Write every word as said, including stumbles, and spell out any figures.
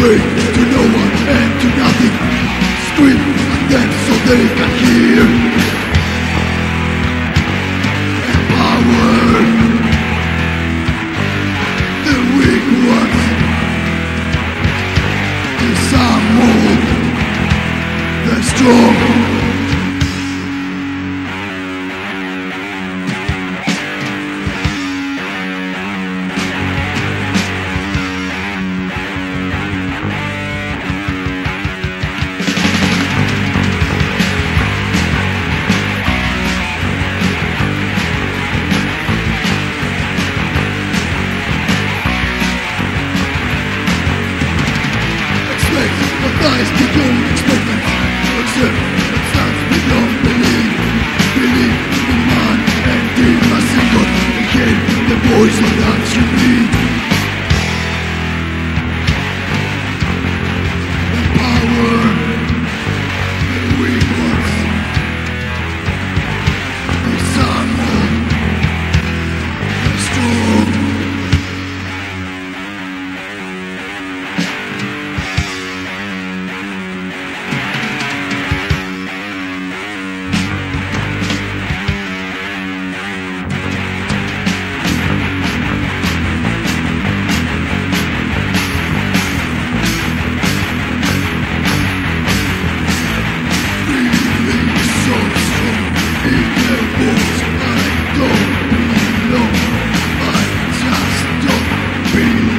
Pray to no one and to nothing. Scream at them so they can hear. Empower the weak ones. The sound, the strong. Lies become expectant, observe that stands beyond belief. Believe in man and the Machinegod, and hate the poison that you need. Empower the weak ones. Examine the strong. I don't belong, I just don't belong.